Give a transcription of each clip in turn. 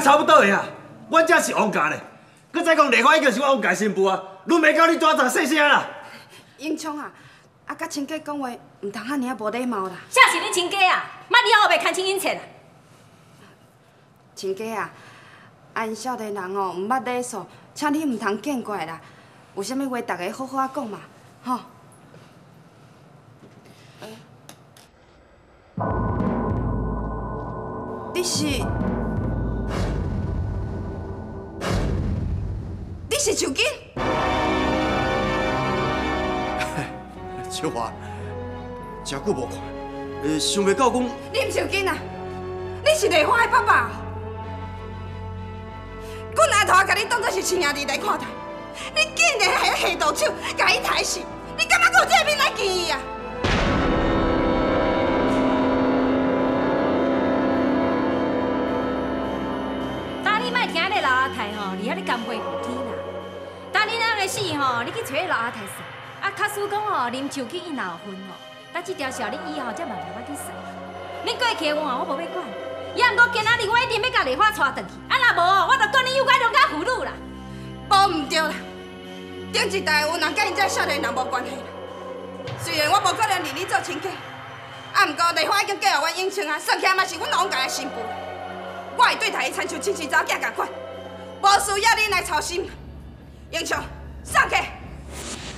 甲差不多的啊，阮才是王家嘞。佮再讲丽花已经是我王家新妇啊，轮袂到你大声细声啦。英聪啊，啊甲亲家讲话唔通遐尔啊无礼貌啦。啥是恁亲家啊？莫你以后袂牵亲因切啦。亲家啊，按少年人哦唔捌礼数，请你唔通见怪啦。有啥物话，大家好好啊讲嘛，吼。 你是秋瑾？秋华，真久无看，想袂到讲你唔是秋瑾啊，你是丽花的爸爸。阮阿头啊，把你当作是亲兄弟来看待，你竟然还下毒手，把伊刣死，你敢觉有这面来见伊啊？ 你遐咧干杯有天啦！当恁翁的死吼，你去找迄老阿太算。啊，卡叔讲吼，林秋瑾伊闹婚吼，但即条小恁以后才慢慢仔去算。恁过去的话，我无要管。也毋过今仔日我一定要甲丽花娶转去。啊，若无，我著讲恁有眼良家妇女啦。无毋对啦，顶一代有人甲因这少年人无关系啦。虽然我无可能认你做亲家，啊，毋过丽花已经嫁予阮永清啊，算起来嘛是阮王家的新妇。我会对待伊亲像亲生查某囝共款。 无需要恁来操心，英雄，上去。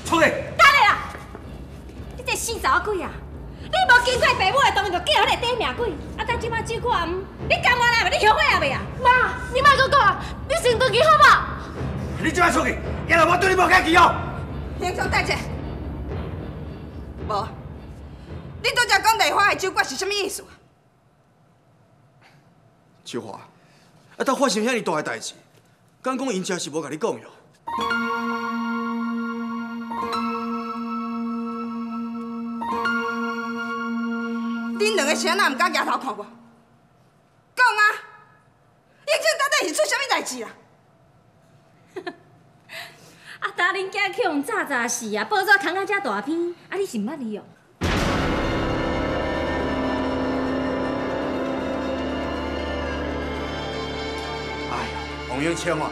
出去。等下啦！你这死查某鬼啊！你无经过爸母的同意，就嫁予那短命鬼。啊，等即摆酒过暗，你甘愿来袂？你后悔也袂啊？妈，你莫再讲啊！你先回去好无？你即摆出去，要不我对你无客气哦。英雄，等者。无，你拄则讲丽花的酒过是啥物意思？秋华，啊，当发生遐尼大个代志。 敢讲因家是无甲你讲哟。恁两个谁也唔敢抬头看我，讲啊！英俊到底是出啥物代志啊？啊！当恁囝去用炸炸死啊！报纸扛到遮大片，啊！你是毋捌伊哦？ 王永清啊，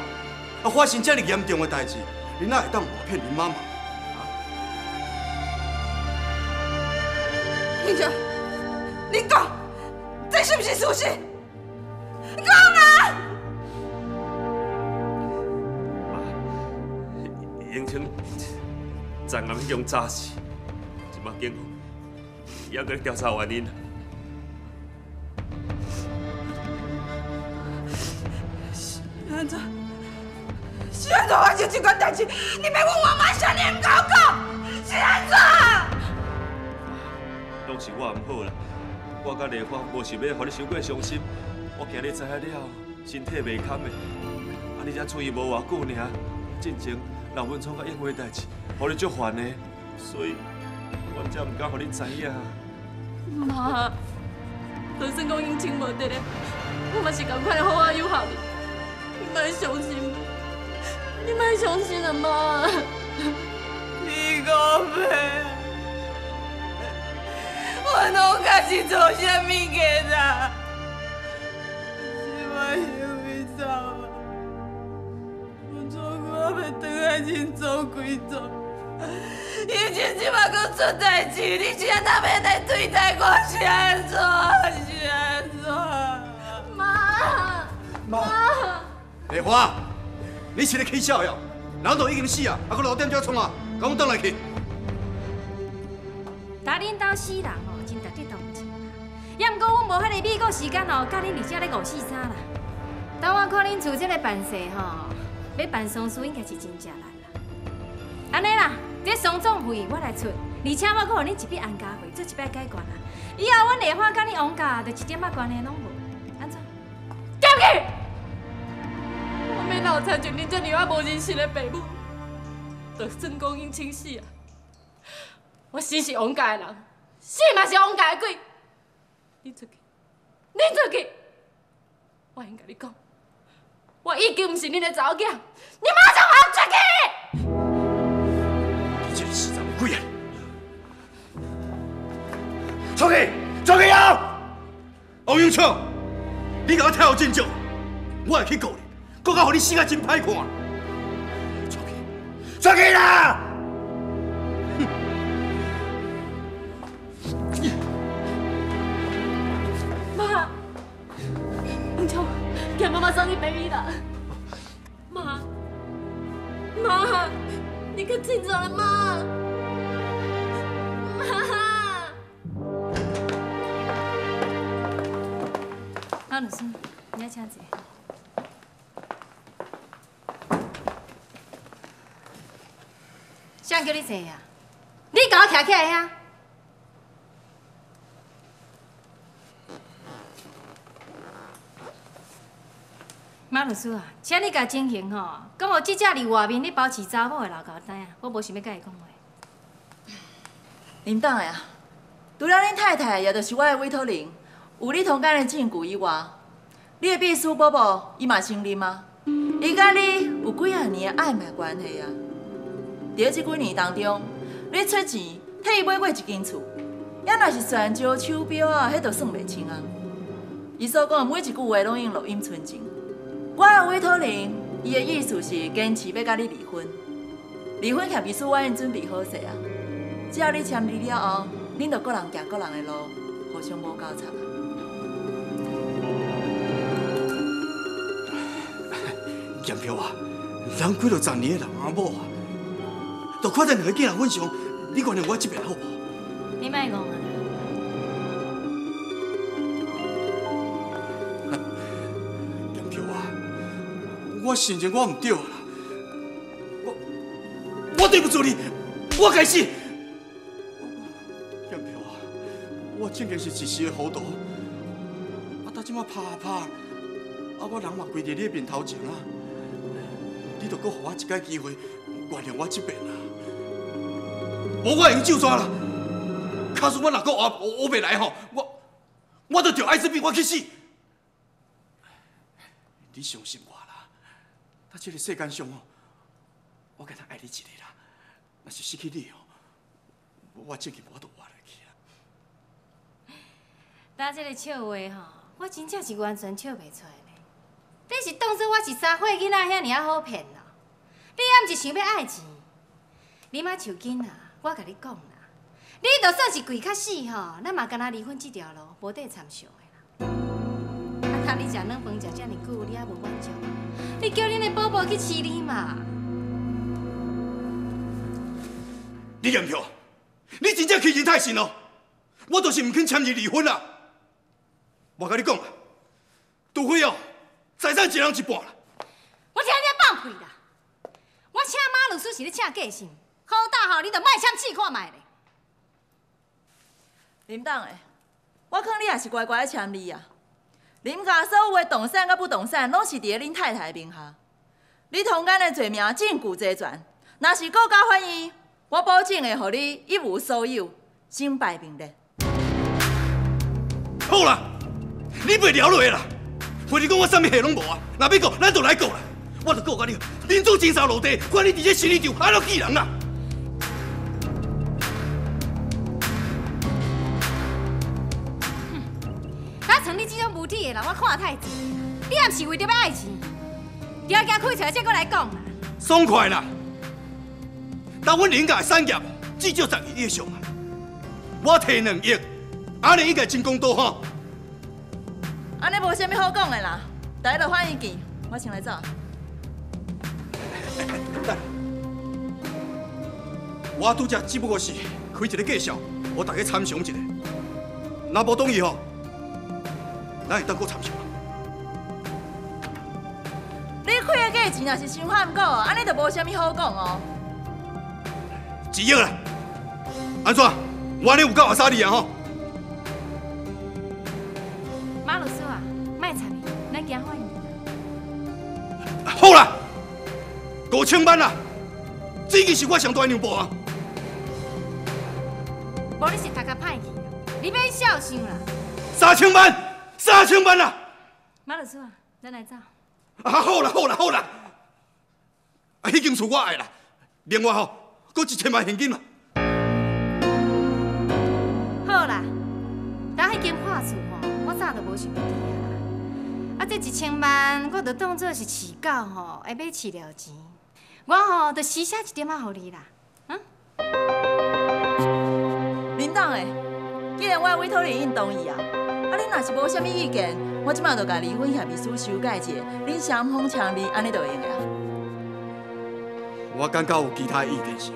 啊发生这么严重的代志，你哪会当骗你妈妈？英雄，你讲，这是不是事实？讲啊！永清，昨暗已经早死，今麦警方还在调查原因。 安怎？是安怎发生这款代志？你要问我妈啥，你也唔甲我讲，是安怎？拢是我唔好啦，我甲丽花无想要，互你伤过伤心。我今日知影了，身体袂堪的，啊你才出院无偌久尔，进前老文创甲因为代志，互你足烦的，所以我才唔敢互你知影。妈，就算讲永清无得咧，我嘛是赶快好好养好你。 莫伤心，你莫伤心了妈。你讲白，我拢家是做啥物嘅啦？是我想袂走啊！我做我袂当爱情做鬼做，以前即摆佫出代志，你今仔哪要来对待我是安怎？是安怎？妈，妈。 丽花，你是咧起痟呀？人都已经死啊，还佫留点鸟创啊？甲阮倒来去。打恁家死人哦，真值得同情啦。也毋过阮无遐个美国时间哦，教恁伫遮咧五四三啦。但我看恁厝即个办事吼，要办丧事应该是真正难啦。安尼啦，这丧葬费我来出，而且我佫互恁一笔安家费，做一摆解决啦。以后阮丽花甲恁王家就一点仔关系拢无，安怎？走去！ 我亲像恁这样啊无人性的爸母，就算讲因清死啊，我死是王家的人，死嘛是王家的鬼。你出去，你出去！我先甲你讲，我已经不是恁的查某囝，你马上喊出去！你这个死查某鬼啊！出去，出去啊！王永庆，你给我退后真久。 你我会去告你，搁较让你死啊真歹看。出去，出去啦！ 妈妈送你 baby 的，妈，你可听着了吗？妈，阿老师，你要请坐。谁叫你坐呀？你给我站起来呀！ 马律师啊，请你甲情形吼，讲予即只伫外面咧包饲查某的老狗仔啊，我无想要甲伊讲话。林董的啊，除了恁太太，也就是我的委托人，有你同间的证据以外，你的秘书宝宝伊嘛承认吗？伊甲你有几啊年的暧昧关系啊？伫即几年当中，你出钱替伊买过一间厝，也若是钻石手表啊，迄都算袂清啊。伊所讲的每一句话拢用录音存证。 我的委托人，伊的意思是坚持要甲你离婚。离婚协议书我已经准备好势啊，只要你签字了后，恁就各人行各人的路，互相无交叉。严票啊，人开了10年的人阿某啊，都看在两个囝仔份上，你原谅我这边好无？你莫讲啊！严票啊！ 我承认我唔对啦，我对不住你，我该死。燕票啊，我真个是一时的糊涂，啊，到即马拍啊拍，啊，我人嘛跪伫你面头前啊，你着搁给我一次机会，原谅我这边啊，无我用就抓啦，假使我若搁活袂来吼，我着着艾滋病，我去死。你相信我。 他这个世间上哦，我敢若爱你一个啦。若是失去你哦，我真个无法度活落去啊。咱这个笑话吼，我真正是完全笑袂出来呢。你是当作我是三岁囡仔遐尔啊好骗啦？你还毋是想要爱钱？你莫求紧啦，我甲你讲啦，你就算是跪较死吼，咱嘛敢若离婚这条路无得参详的啦。啊，他你食软饭食遮尼久，你还无满足？ 你叫恁的宝宝去饲你嘛？你验票，你真正欺人太甚咯！我就是唔肯签字离婚啦。我甲你讲啦，除非哦，财产一人一半啦。我听你放屁啦！我请马律师是咧请假性，好大好，你着卖签试看卖咧。林董的，我看你也是乖乖签字啊。 林家所有的动产甲不动产，拢是伫恁太太名下。你通奸的罪名证据齐全，若是告到法院，我保证会互你一无所有，身败名裂。好啦，你袂聊落啦。反正讲我啥物事拢无啊，若要告，咱就来告啦。我著告甲你，民主清扫落地，看你伫这生理场安怎欺人啊！ 你这种无耻的人，我看太济。你也不是为着要爱情，条件开出来再搁来讲啦。爽快啦！但阮林家的产业至少10亿以上啊，我提2亿，安尼应该真公道吼。安尼无啥物好讲的啦，大家就反意见，我先来走。我拄则只不过是开一个介绍，我大家参详一下，若无同意吼。 咱会当搁参详。你开的价钱若是伤憨狗，安尼就无啥物好讲哦。1亿啦，安怎？我安尼有够阿莎利啊吼？马律师啊，卖插伊，咱行法院啦。好啦，5000万啦，这个是我上大的让步啊。无你是大家歹去啦，你免少想啦。3000万。 3000万啦！马律师啊，咱来走。啊，好啦，好啦，好啦。啊，迄间厝我爱啦，另外吼，搁1000万现金啦。好啦，但迄间破厝吼，我早就无想要住啊啦。啊，这1000万我著当做是饲狗吼，要买饲料钱。我吼著施舍一点仔互你啦，嗯。林董诶，既然我委托你应同意啊，啊恁若是无啥物意见，我即摆著甲离婚协议书修改一下，恁双方签字，安尼著用个啊。我感觉有其他意见是。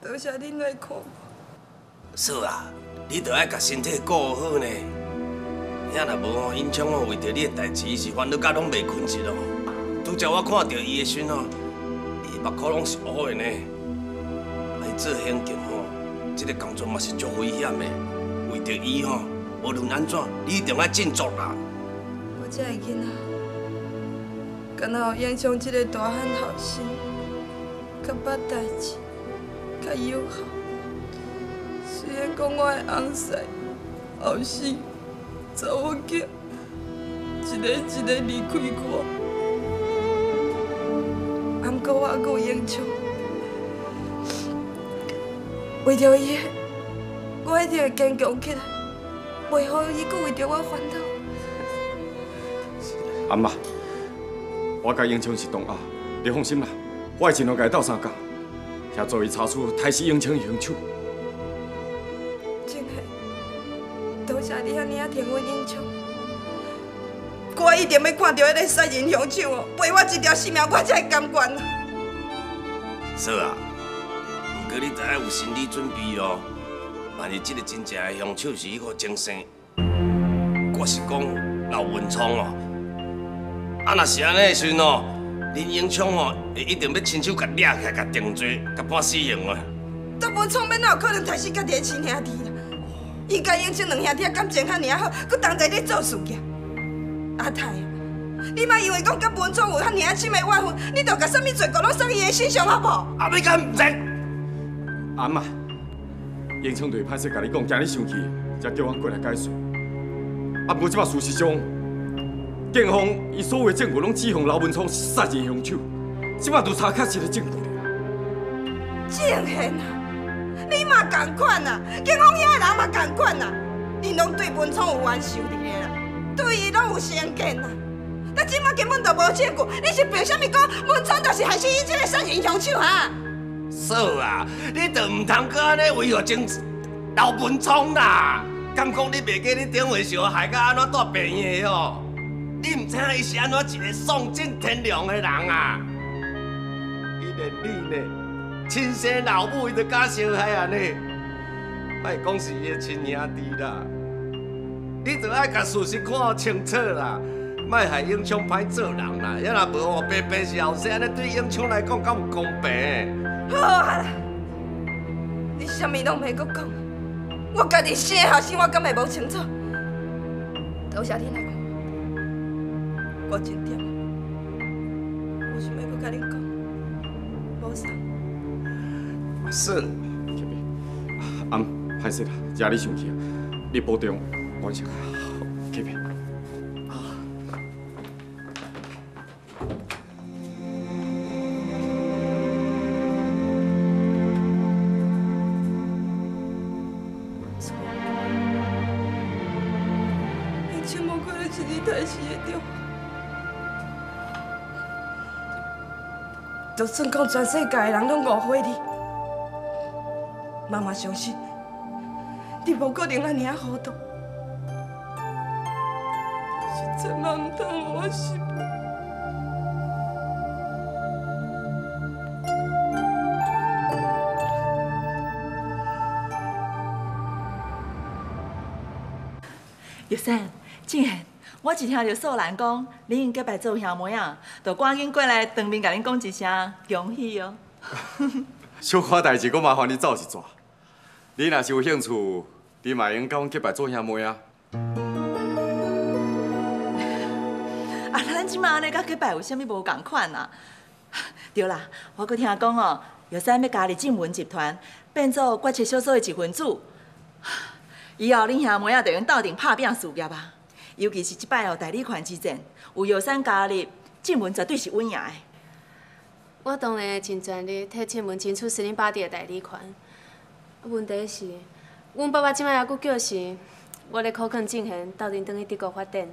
多谢恁来看。嫂啊，你着爱甲身体顾好呢。遐若无，因冲哦为着你的代志是烦恼到拢袂困一咯。拄则我看到伊的身哦，伊目眶拢是乌的呢。来做刑警吼，这个工作嘛是足危险的。为着伊吼，无论安怎，你一定要振作啦。我这个囡仔，敢若有影响这个大汉后生，较捌代志。 较友好，虽然讲我的翁婿、后生、查某囝，一个一个离开我，不过我还阁有影响。为着伊，我一定会坚强起来，袂予伊阁为着我烦恼。阿妈，我甲英雄是同学，你放心啦，我会尽量甲伊斗相共。 遐做伊查厝，开始用枪用手。真的，多谢你遐尔啊疼阮英雄，我一定要看到迄个杀人凶手哦，赔我一条性命，我才会甘愿啊。嫂啊，不过你得要有心理准备哦，万一这个真正的凶手是迄个精神，我是讲老文聪哦。啊，若是安尼的时阵哦。 林英昌哦，会一定要亲手甲抓起来，甲定罪，甲判死刑啊！都无创，要哪有可能杀死家己的亲兄弟啦？伊甲英昌两兄弟感情遐尔好，佮同齐咧做事业。阿泰，你莫因为讲甲文创有遐尔深的怨恨，你著甲甚物罪过拢算伊的身上好无？阿你敢唔知？阿妈，英昌对歹势，甲你讲，惊你生气，才叫阮过来解释。啊，无即摆事实上。 警方伊所有的证据拢指控刘文聪是杀人凶手，即摆都查确实的证据了。证言啊，你嘛同款啊，警方遐个人嘛同款啊，恁拢对文聪有冤仇伫个啦，对伊拢有偏见啦。但即摆根本就无证据，你是凭啥物讲文聪就是害死伊这个杀人凶手啊？嫂啊，你就唔通阁安尼维护证刘文聪啦？敢讲你袂记你顶回小害到安怎大病院的哦？ 你唔知影伊是安怎一个丧尽天良的人啊！伊连你呢，亲生老母伊都敢伤害安尼，莫讲是伊的亲兄弟啦。你着爱甲事实看清楚啦，莫害英雄歹做人啦。也若无哦，白白是后生，安尼对英雄来讲敢有公平？好啊，你啥物拢袂阁讲，我家己生后生，我敢会无清楚？多谢你来讲。 我一点，我想要阁甲恁讲，无啥。是，阿姆，歹势啦，惹你生气啊！你保重，我先啊，去别。以前无看到一日歹死的着。 就算讲全世界的人拢误会你，妈妈相信你无可能安尼啊糊涂。是千万唔通让我失望。 玉山，静涵，我一听到素兰讲恁因结拜做兄妹啊，就赶紧过来当面甲恁讲一声恭喜哦。小可代志，我麻烦你走一逝。你若是有兴趣，你嘛用甲阮结拜做兄妹啊。啊，咱即摆安尼甲结拜有啥物无共款啊？对啦，我阁听讲哦，玉山要加入晋文集团，变做决策小组的一份子。 以后恁兄妹仔就用斗阵拍拼事业啊！尤其是即摆哦，代理权之争，有药山加入，晋文绝对是稳赢的。我当然会尽全力替晋文争取恁爸弟的代理权，问题是，阮爸爸即摆还阁叫是，我咧考卷进行，斗阵转去德国发展。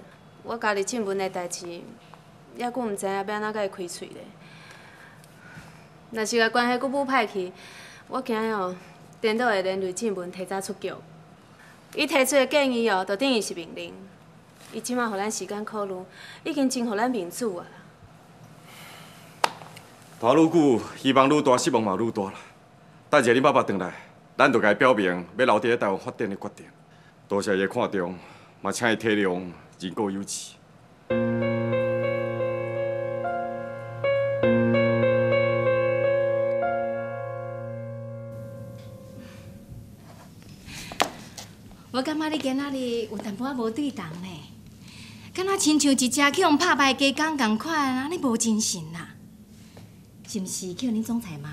我家己进文的代志，还阁毋知影要安怎甲伊开喙咧。若是甲关系阁不歹去，我惊哦，颠倒会连雷进文提早出局。伊提出的建议哦，就等于是命令。伊即摆互咱时间考虑，已经真互咱面子啊。 拖愈久，希望愈大，失望嘛愈大啦。等下恁爸爸回来，咱就甲伊表明要留伫台湾发展的决定。多谢伊看重，嘛请伊体谅，人固有志。我感觉你今仔日有淡薄仔无对同呢，敢若亲像一只去用拍败鸡公共款，安尼无精神啦。 是毋是叫恁总裁骂？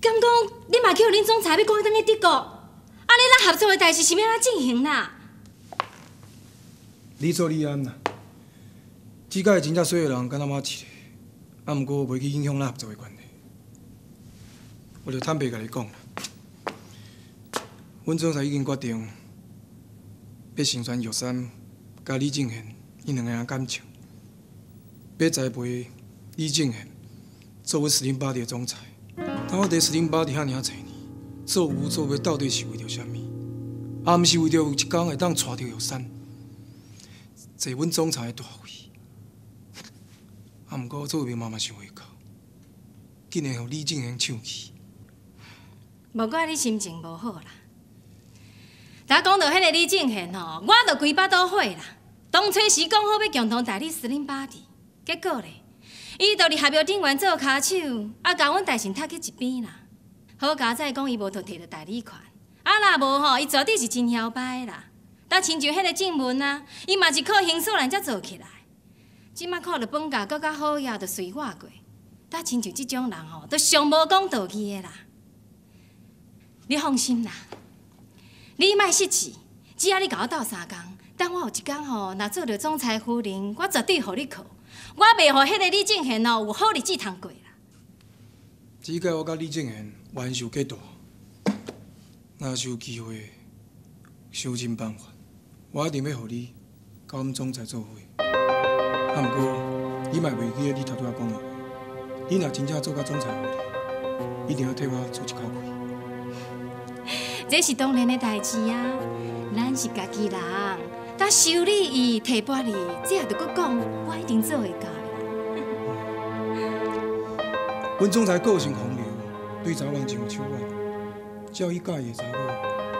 敢讲你嘛叫恁总裁要赶返去德国？安尼咱合作的代志是要安怎进行啦？理所当然啦。即届真正所有人敢若马一个，啊，毋过袂去影响咱合作的关系。我著坦白甲你讲啦，阮总裁已经决定要成全玉山甲李正贤因两个人感情。 要栽培李正贤作为40巴蒂的总裁，到底40巴蒂遐尔济年做有做袂，到底是为着啥物？啊，毋是为着有一天会当娶到玉山，坐阮总裁的大位。啊，毋过做面妈妈想袂到，竟然让李正贤抢去。无怪你心情无好啦。呾讲到迄个李正贤吼，我著规巴肚火啦。当初时讲好要共同代理40巴蒂。 结果咧，伊就伫合约顶面做骹手，啊，甲阮大臣踢去一边啦。好佳哉，讲伊无就摕到代理权，啊，若无吼，伊绝对是真嚣摆啦。但亲像迄个正文啊，伊嘛是靠兴趣人才做起来。即摆看到放假搁较好呀，就随我过。但亲像即种人吼，都上无讲道义的啦。你放心啦，你莫失志，只要你甲我斗相共，等我有一天吼，若做着总裁夫人，我绝对互你靠。 我袂互迄个李正贤哦有好日子通过啦。即个我甲李正贤冤仇过大，若是有机会，想尽办法，我一定要互你甲阮总裁做伙。啊，毋过你嘛袂记得你头拄仔讲的话，你若真正做甲总裁夫人，一定要替我出一口气。这是当然的代志啊，咱是家己人。 但修理伊、提拔伊，这也着搁讲，我一定做会到的。阮总裁个性狂热，对查某人上手腕，只要伊喜欢查某，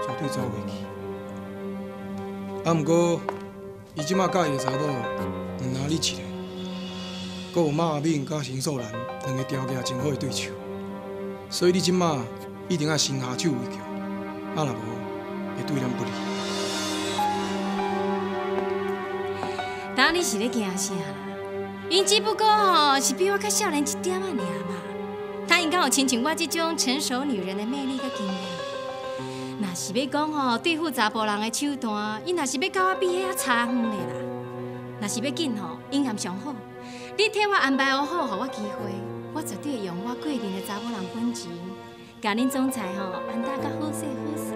绝对走袂去。啊，毋过伊即马喜欢查某，毋若你一个，搁有马敏甲邢素兰两个条件真好的对手，所以你即马一定要先下手为强，啊，若无会对咱不利。 当你是咧惊啥啦？因只不过吼是比我较少年一点仔尔嘛。他应该有亲像我这种成熟女人的魅力甲经验。若是要讲吼对付查甫人的手段，因若是要甲我比遐差远的啦。若是要紧吼，应该上好。你替我安排好好，给我机会，我绝对会用我过人的查某人本钱，甲恁总裁吼安搭较好势好势。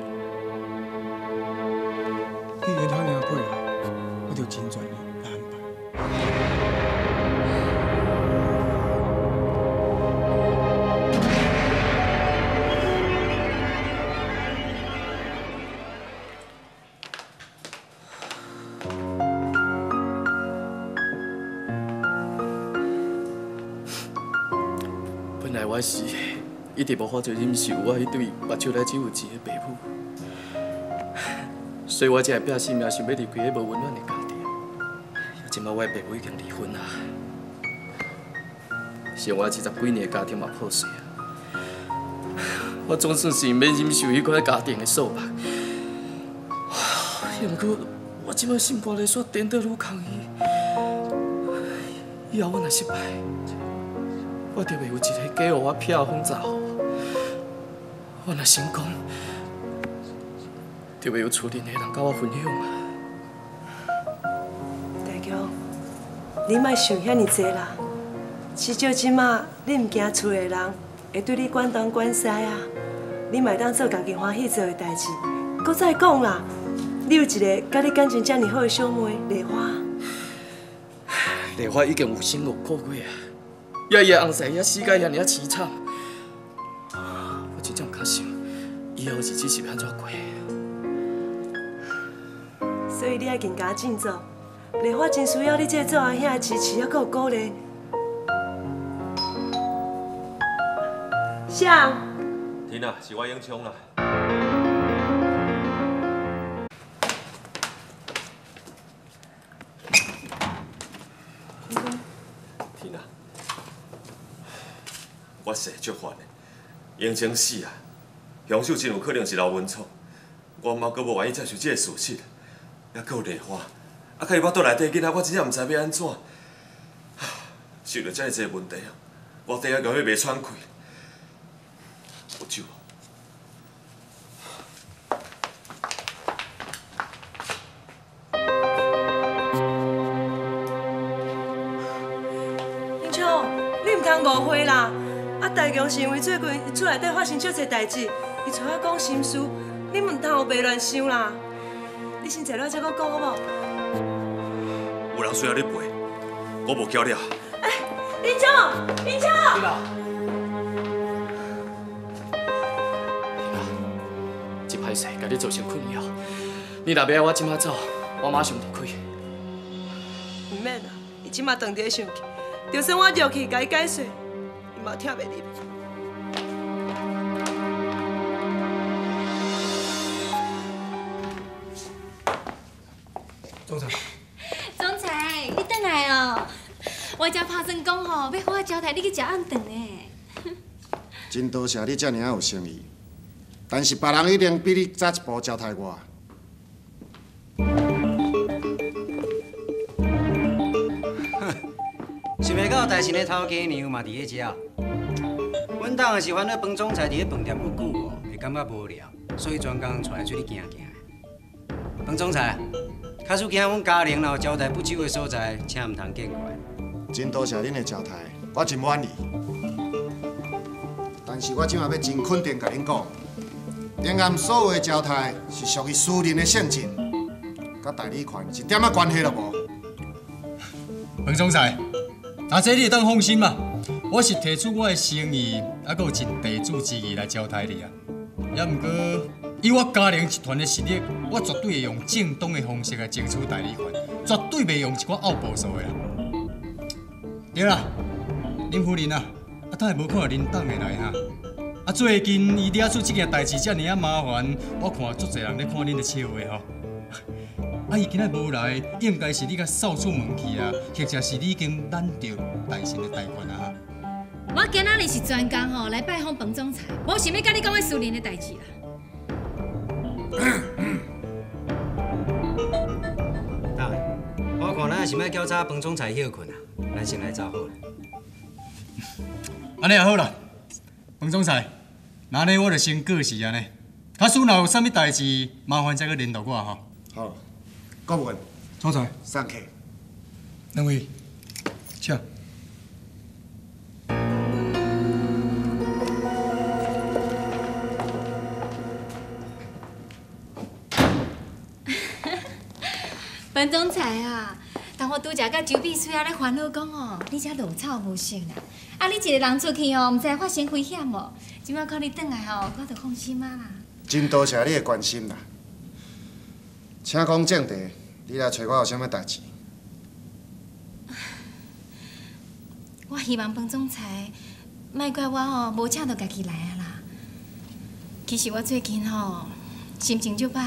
你连他俩过来，我就真专业。 本来我是一直无法做忍受我迄对目睭内只有一个爸母，所以我才会拼性命想要离开迄无温暖的家。 即摆我的爸母已经离婚啦，生活70几年的家庭嘛破碎啊，我总算是免忍受迄款家庭的束缚。毋过我即摆心肝内煞颠倒愈空虚，以后我若失败，我就袂有一个嫁予我撇的风查某；我若成功，就袂有厝里的人甲我分享啊。 你莫想遐尼多啦，至少即马你唔惊厝诶人会对你管东管西啊，你咪当做家己欢喜做诶代志。搁再讲啦，你有一个甲你感情遮尔好诶小妹丽花，丽花已经有生6个月啊，夜夜红晒遐世界遐尔啊凄惨，我真正敢想以后日子是安怎过。 所以你爱更加振作，丽花真需要你这做阿兄的支持，还有鼓励。向天啊，是我英雄啦！天啊，我势足烦的，英雄死啊，凶手真有可能是老文创，我妈阁无愿意接受这个事实。 还佫有丽花，啊！佮伊巴肚内底囡仔，我真正毋知要安怎。受着遮尔济问题啊，我底下到尾袂喘气。有酒无？英昌，你毋通误会啦！啊，大强是因为最近厝内底发生少侪代志，伊找我讲心事，你毋通有白乱想啦。 你先坐落再佫讲好无？有人需要你陪，我无叫你啊！哎，英秋，英秋！天啊！天啊！真歹势，甲你造成困扰。你若袂要我即马走，我马上离开。唔免啦，伊即马当伫咧生气，就算我入去甲伊解释，伊嘛听袂入。 总裁，你回来哦！我才拍算讲吼，要好好招待你去食暗顿呢。真多谢你遮尔有诚意，但是别人一定比你早一步招待我。想袂到大神的头家娘嘛伫咧遮。阮当的是烦恼饭总裁伫咧饭店久久哦，会感觉无聊，所以专工带来出去行行。饭总裁。 假使今仔阮家人若有招待不周的所在，请唔通见怪。真多谢恁的招待，我真满意。但是我今仔要真肯定甲恁讲，顶暗所有的招待是属于私人的性质，甲代理权一点仔关系都无。彭总裁，阿姐你会当放心嘛，我是提出我的诚意，还佫有尽地主之谊来招待你啊。也毋过。 以我家庭集团的实力，我绝对会用正当的方式来争取代理权，绝对袂用一寡拗步数的啦。对啦，林夫人啊，啊，当然无看到林董的来哈。啊，最近伊惹出这件代志，遮尔啊麻烦，我看足侪人咧看恁的笑话吼。啊，伊今仔无来，应该是你甲扫出门去啊，或者是你已经揽着大神的大权啊哈。我今仔日是专工吼来拜访彭总裁，无想要甲你讲个私人的代志啦。 大人，我看咱也是莫交叉，彭总裁休困啊，咱先来走好了。安尼也好啦，彭总裁，那呢我就先过世安尼。假使若有啥物代志，麻烦再去联络我吼。好，顾问，总裁，上课。两位，请。 彭总裁啊，当我拄则甲周秘书啊咧烦恼讲哦，你遮落草无声啦，啊你一个人出去哦，毋知发生危险无？即摆看你转来哦，我著放心啊啦。真多谢你的关心啦，请讲正题，你来找我有啥物代志？我希望彭总裁莫怪我哦，无请到家己来啊啦。其实我最近哦，心情就歹。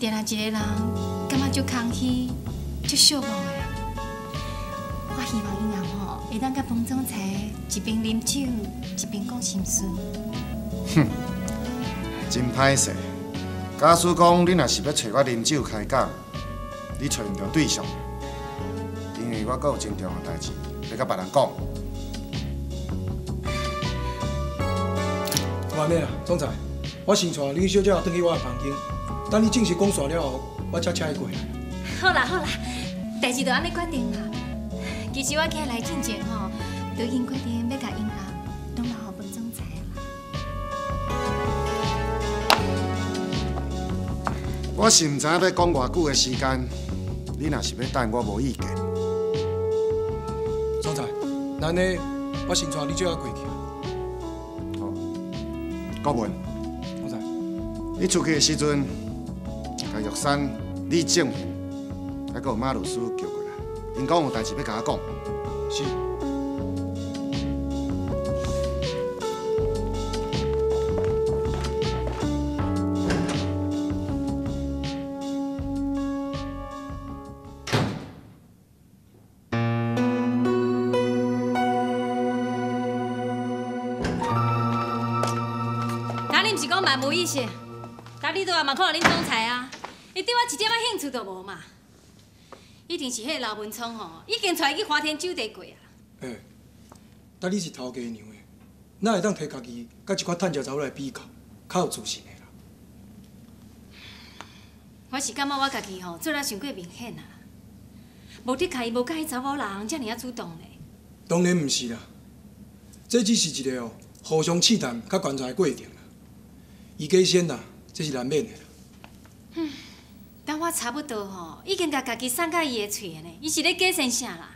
定定一个人，感觉足空虚、足寂寞的。我希望伊人吼，会当甲彭总裁一边饮酒，一边讲心事。哼，真歹势。假使讲你若是要找我饮酒开讲，你找唔到对象，因为我阁有真重要代志要甲别人讲。阿妹啊，总裁，我先带李小姐回去我的房间。 等你正式讲完了后，我才请伊过来。好啦好啦，代志就安尼决定啦。其实我起来进前吼，都已经决定要甲因阿拢留互本总裁啦。我是唔知要讲偌久的时间，你若是要等我无意见。总裁，那呢，我先带你做下过去。好，高文，总裁，你出去的时阵，甲玉山、李正平，还有马律师叫过。 因讲有代志要甲我讲，是。哪里唔是讲万无意识？哪里都也嘛看到恁总裁啊，伊对我一点仔兴趣都无嘛。 一定是迄老文聪吼，已经带伊去花天酒地过啊！哎，但你是头家娘的，哪会当摕家己甲一寡趁食查某来比较，较有自信的啦？我是感觉我家己吼做了伤过明显啦，无得看伊无甲迄查某人遮尔啊主动嘞。当然毋是啦，这只是一个哦互相试探甲观察的过程啦，伊过先啦，这是难免的啦。嗯。 但我差不多吼，已经甲家己送到伊的嘴了呢。伊是咧假生啥啦？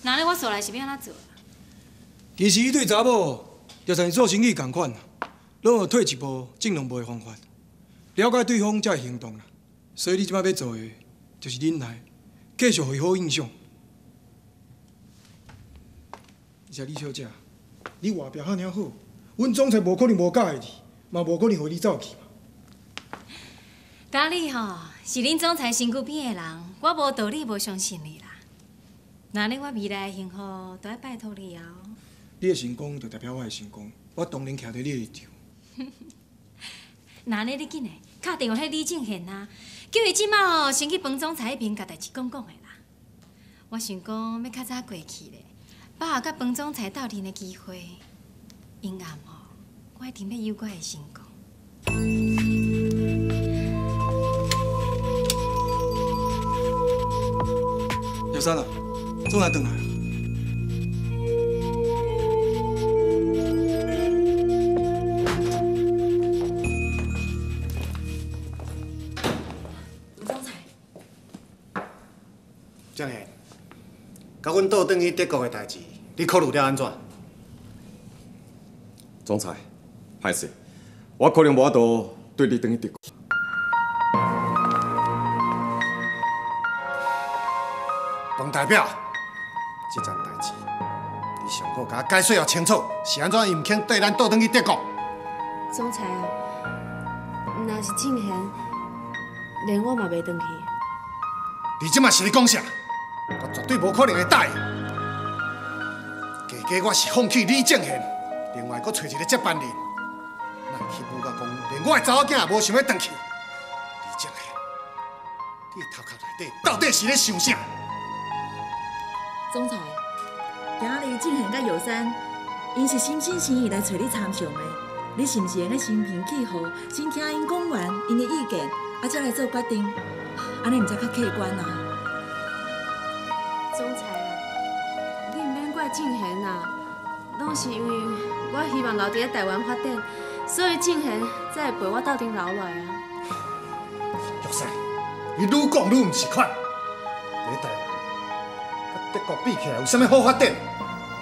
那咧我所来是要安怎做啊？其实伊对查某，就像做生意同款啦，拢有退一步进两步的方法，了解对方才会行动啦。所以你即摆要做的，就是忍耐，继续恢复印象。而且李小姐，你外表赫尔好，阮总裁无可能无介意你，嘛无可能陪你走去嘛。 家你吼是恁总裁身躯边的人，我无道理无相信你啦。那恁我未来的幸福都要拜托你哦。你的成功就代表我的成功，我当然徛在你的立场。那恁你紧嘞，敲电话迄李正贤啊，叫伊即摆哦先去彭总裁迄边甲代志讲讲的啦。我想讲要较早过去咧，把握甲彭总裁斗阵的机会，因暗吼，我一定要有我的成功。 小三啊，总来转来。总裁，正贤，甲阮倒转去德国的代志，你考虑了安怎？总裁，歹势，我可能无法度对你转去德国。 彭代表，这件代志，你上好甲我解释哦清楚，是安怎伊毋肯缀咱倒转去德国？总裁啊，若是正贤，连我嘛袂转去。你即马是咧讲啥？我绝对无可能会答应。家家我是放弃李正贤，另外佫找一个接班人，咱起码甲讲，连我的查某囝也无想要转去。李正贤，你头壳内底到底是咧想啥？ 总裁，今日进行到玉山，因是心心诚意来找你参详的，你是毋是用个心平气和，先听因讲完因的意见，啊，再来做决定，安尼毋才较客观啊。总裁啊，你毋免怪进行啦，拢是因为我希望留伫台湾发展，所以进行才会陪我斗阵留落啊。玉山，你愈讲愈毋是款，伫台湾。 德国比起来有啥物好发展？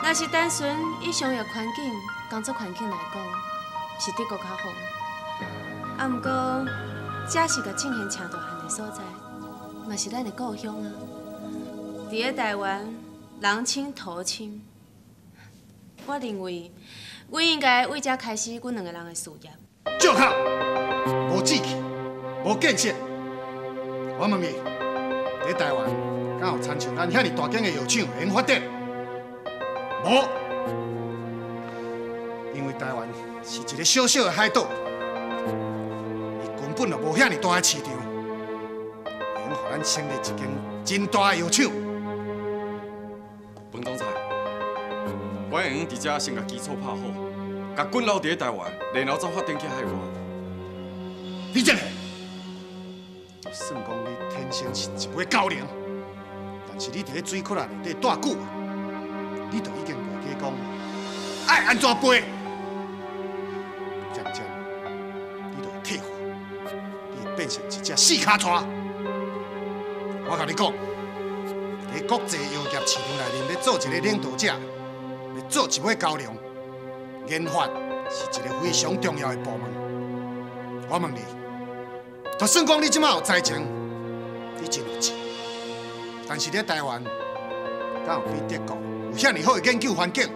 那是单纯以商业环境、工作环境来讲，是德国较好。啊，毋过这是个正贤请大汉的所在，嘛是咱的故乡啊。伫咧台湾，人亲土亲，我认为，阮应该为遮开始阮两个人的事业。借口，无志气，无建设。我问你，伫台湾？ 敢有参像咱遐尼大间的药厂会用发展？无，因为台湾是一个小小的海岛，伊根本就无遐尼大的市场，会用互咱成立一间真大的药厂。彭总裁，我会用伫遮先甲基础拍好，甲滚留伫台湾，然后再发展去海外。你真个，就算讲你天生是一尾狗粮。是你伫水窟内底待久啊，你就已经袂记讲爱安怎背，渐渐你就会退化，你会变成一只四脚蛇。我甲你讲，伫国际药业市场内面要做一个领导者，要做一位高量，研发是一个非常重要的部门。我问你，就算讲你即摆有才情，你真有钱。 但是咧，台湾敢有比德国有遐尼好的研究环境？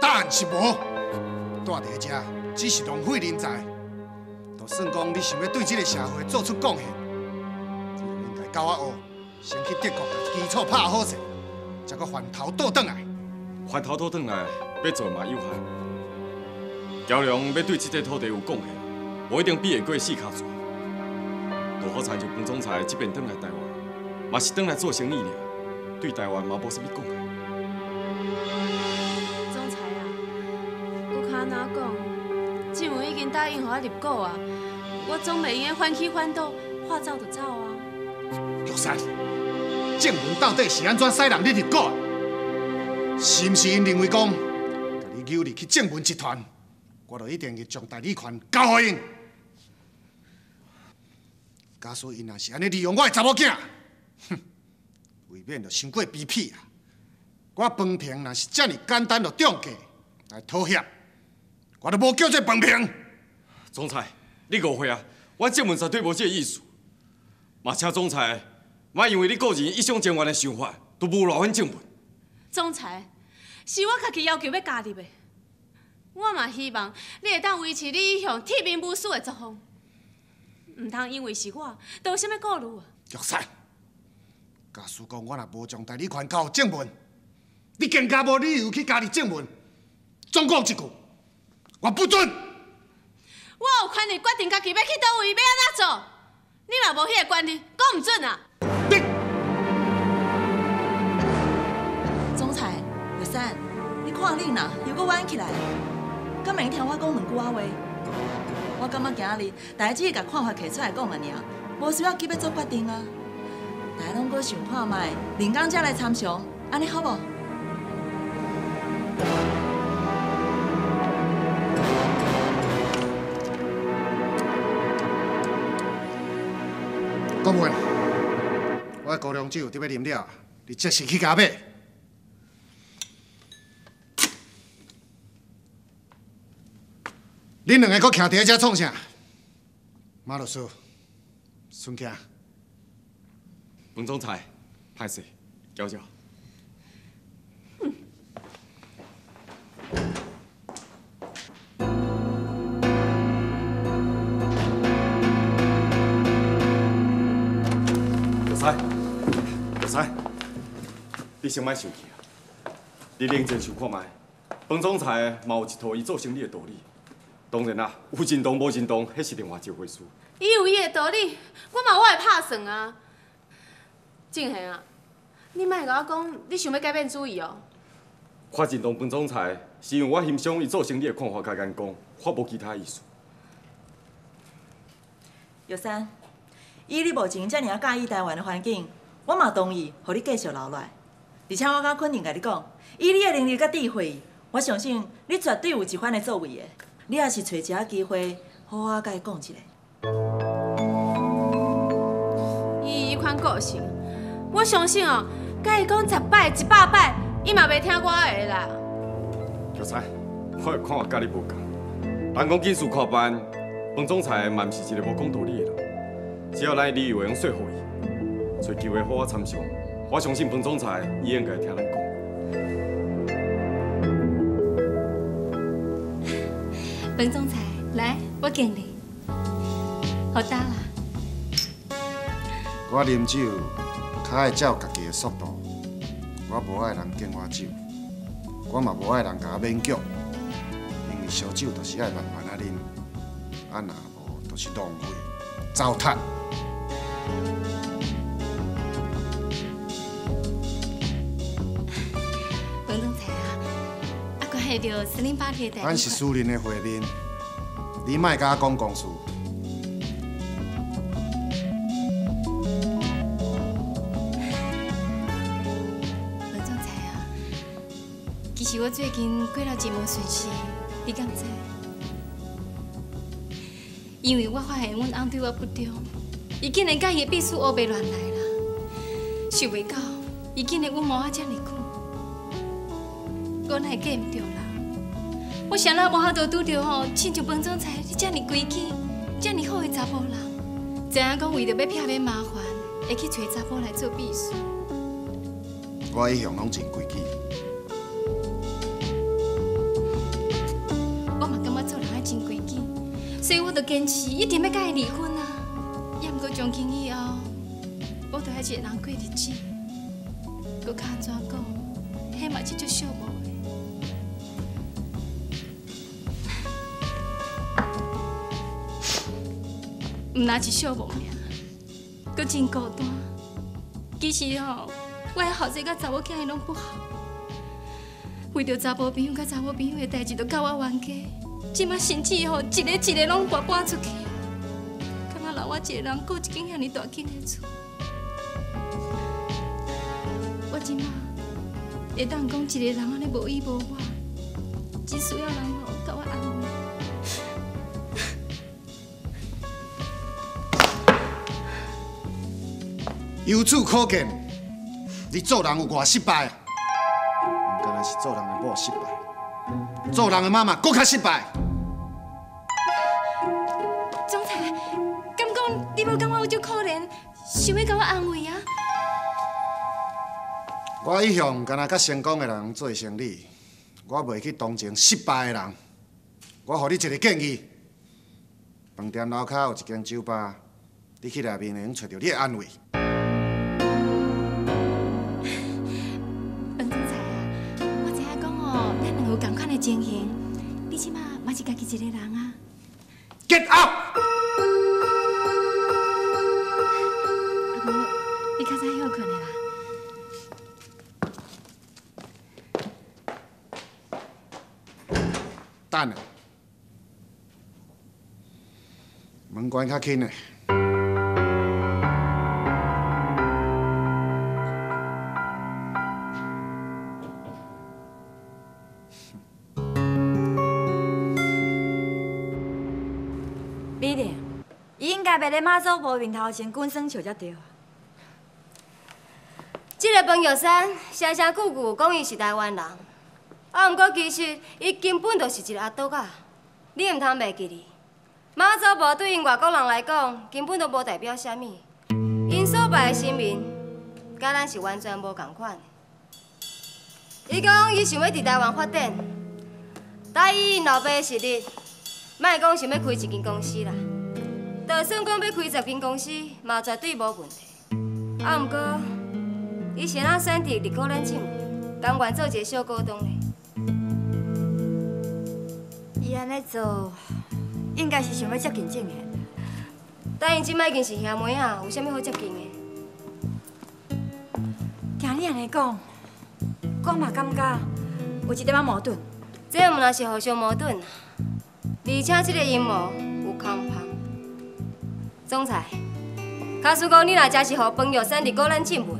答案是无。住伫遮只是浪费人才。就算讲你想要对这个社会做出贡献，应该教我学，先去德国把基础拍好势，才阁翻头倒转来。翻头倒转来，要做嘛有限。交量要对这块土地有贡献，无一定比会过四脚蛇。大好产就彭总裁这边转来台湾。 嘛是转来做生意尔，对台湾嘛无啥物讲个。总裁啊，我看安怎讲？静文已经答应予我入股啊，我总袂用翻起翻倒，话走就走啊。玉山，静文到底是安怎使人你入股啊？是毋是因认为讲，甲你诱入去静文集团，我著一定会将代理权交予因。假使因若是安尼利用我个查某囝， 哼，未免就伤过卑鄙啊！我彭平若是遮尔简单就中计来妥协，我都无叫做彭平。总裁，你误会啊！我这门绝对无这意思。嘛，请总裁，莫因为你个人一厢情愿的想法，都侮辱阮正文。总裁，是我家己要求要加入的，我嘛希望你会当维持你一向铁面无私的作风，唔通因为是我，就有啥物顾虑啊？玉山。 假使讲我若无将代理权交予正文，你更加无理由去加入正文。总讲一句，我不准。我有权利决定家己要去倒位，要安怎做。你嘛无迄个权利，讲唔准啊！总裁，玉山，你看你呐，又搁弯起来，敢袂听我讲两句仔话？我感觉今日代志甲看法提出来讲啊尔，无需要急要做决定啊。 大家拢搁想看卖，林刚才来参详，安尼好无？讲完，我高粱酒得要啉了，你即时去加买。恁两个搁徛伫咧遮创啥？马律师，孙兄。 彭总裁，歹势，交交。玉山，玉山，你先莫生气啊！你认真想看卖，彭总裁嘛有一套伊做生意的道理。当然啦，有认同无认同，迄是另外一回事。伊有伊的道理，我嘛我会拍算啊。 正恒啊，你莫甲我讲，你想要改变主意哦。我认同彭总裁，是因为我欣赏伊做生意的看法甲眼光，我无其他意思。玉山，以你目前遮尔啊介意台湾的环境，我嘛同意，互你继续留落来。而且我敢肯定甲你讲，以你的能力甲智慧，我相信你绝对有一番的作为的。你也是找一下机会，好好甲伊讲一下。伊迄款个性。 我相信哦，甲伊讲10摆、100摆，伊嘛袂听我的啦。玉山，我看法甲你无同。人讲金事看办，彭总裁嘛毋是一个无讲道理的人。只要咱的理由会用说服伊，找机会好好参详。我相信彭总裁伊应该听咱讲。彭总裁，来，我敬你。好大啦！我啉酒。 我爱照家己的速度，我无爱人敬我酒，我嘛无爱人甲我勉强，因为烧酒就是爱慢慢啊啉，啊若无就是浪费、糟蹋。彭总裁啊，啊关系到4080的。咱是私人的会面，你莫甲我讲公事。是我最近过了真无顺心，你敢知？因为我发现阮翁对我不忠，伊竟然甲伊秘书乌白乱来啦！想袂到，伊竟然冤枉我遮尼久，我哪会嫁唔着人？我谁人无法度拄着吼，亲像彭总裁你遮尼规矩、遮尼好的查甫人，知影讲为着要避免麻烦，会去找查甫来做秘书。我一向拢真规矩。 所以我就坚持一定要甲伊离婚啊！也毋过从今以后，我就爱一个人过日子。搁较安怎讲，迄嘛是足寂寞的。唔但是寂寞尔，搁真孤单。其实吼，我后生甲查某囝伊拢不好，为着查甫朋友甲查某朋友的代志，就甲我冤家。 即马甚至吼，一个一个拢搬出去，敢若留我一个人顾一间遐尼大间的厝。我即马会当讲一个人安尼无依无靠，只需要人吼甲我安慰。由此可见，你做人有偌失败啊！不敢若是做人的某失败，做人的妈妈更较失败。 想要甲我安慰啊！我一向敢若甲成功的人做生理，我袂去同情失败的人。我互你一个建议：饭店楼骹有一间酒吧，你去内面能找到你的安慰。彭总裁啊，我知影讲哦，咱两个有同款的情形，你即马嘛是家己一个人啊。Get up！ 你较早休困的啦。等下，门关较轻的。美玲，伊应该袂在马祖婆面头前滚耍笑才对。 这个彭玉山，声声句句讲伊是台湾人，啊，毋过其实伊根本就是一个阿倒仔，你毋通袂记哩。马祖婆对因外国人来讲，根本都无代表啥物，因所拜的神明，甲咱是完全无共款。伊讲伊想要伫台湾发展，但伊因老爸的实力，莫讲想要开一间公司啦，就算讲要开10间公司，嘛绝对无问题。啊，毋过。 以前啊，选择入股咱厂，甘愿做一个小股东嘞。伊安尼做，应该是想要接近正的。但因即摆已经是兄妹啊，有啥物好接近的？听你安尼讲，我嘛感觉有一点仔矛盾。这毋但是互相矛盾，而且这个阴谋有空旁。总裁，假使讲你若真是互彭玉山入股咱厂门，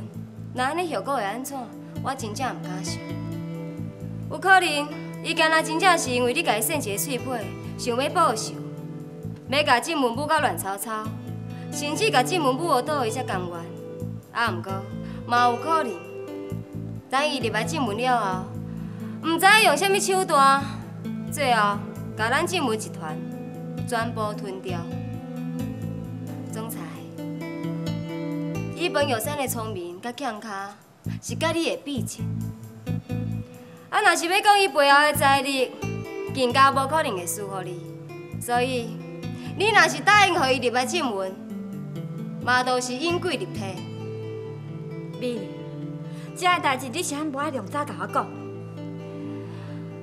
那安尼效果会安怎？我真正毋敢想。有可能，伊干那真正是因为你家己一个碎皮，想要报仇，要甲进文武甲乱吵吵，甚至甲进文武学倒去才甘愿。啊，毋过嘛有可能，等伊入来进文了后，毋知用啥物手段，最后甲咱进文集团全部吞掉。总裁。 伊彭玉山的聪明甲强卡，是甲你的比较。啊，若是要讲伊背后的财力，更加无可能会输乎你。所以，你若是答应予伊入来进门，嘛都是因鬼入体。美玲，这个代志你是安无爱用早甲我讲？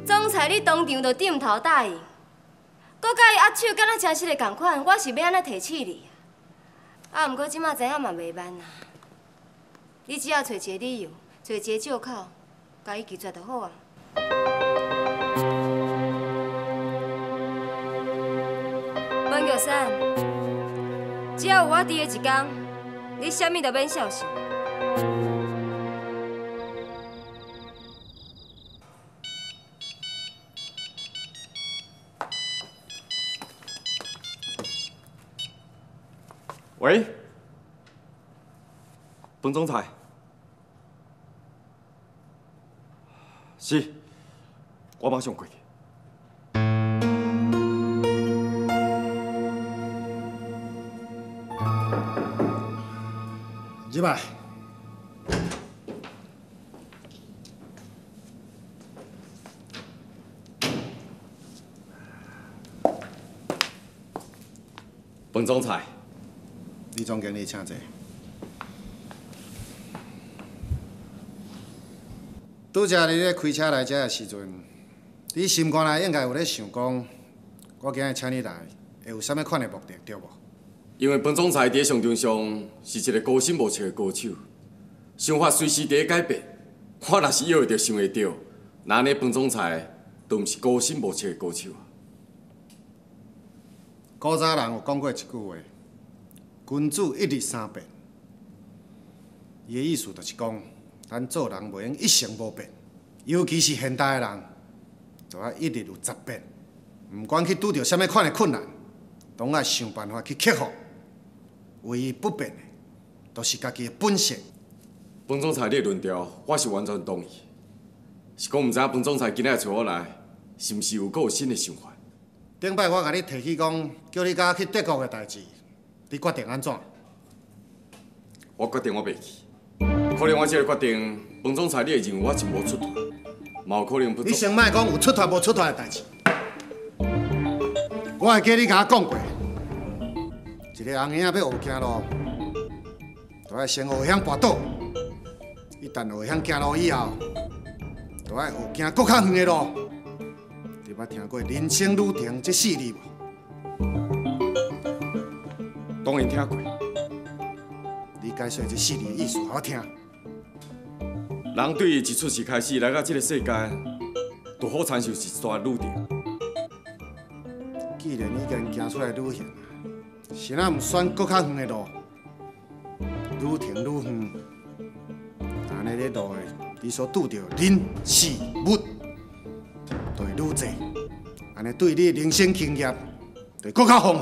总裁，你当场就点头答应，搁甲伊握手，敢若真实的同款，我是要安怎提起你？ 啊，毋过即马知影嘛袂慢啦，你只要找一个理由，找一个借口，甲伊拒绝就好啊。彭玉山，只要有我伫的一天，你啥物都免小心。喂，彭总裁，是，我马上过去。 入来。彭总裁，李总经理请坐。拄则你咧开车来遮的时阵，你心肝内应该有咧想讲，我今日请你来，会有啥物款的目的，对无？ 因为本总裁伫上场上是一个高深莫测的高手，想法随时伫改变。我若是要着想会到，那呢本总裁都毋是高深莫测的高手啊。古早人有讲过一句话：“君子一日三变。”伊的意思就是讲，咱做人袂用一成不变，尤其是现代的人，就要一日有十变。毋管去拄着啥物款的困难，拢爱想办法去克服。 唯一不变的，就是家己的本性。彭总裁，你的论调我是完全同意。是讲毋知影彭总裁今仔找我来，是毋是有阁有新的想法？顶摆我甲你提起讲，叫你甲我去德国的代志，你决定安怎？我决定我袂去。可能我这个决定，彭总裁你会认为我真无出头，嘛有可能不。你先莫讲有出头无出头的代志。我会记你甲我讲过。 一个红孩仔要学行路，就要先学晓跋倒。一旦学晓行路以后，就要学行更较远的路。你捌听过人生旅程这四字无？当然听过。你解说这四字意思给我听。人对于一出世开始来到这个世间，就好参受一段旅程。既然已经行出来旅行， 是咱毋选搁较远的路，愈停愈远。安尼咧路的，你所拄着人、事、物，就会愈侪。安尼对你人生经验，就搁较丰富。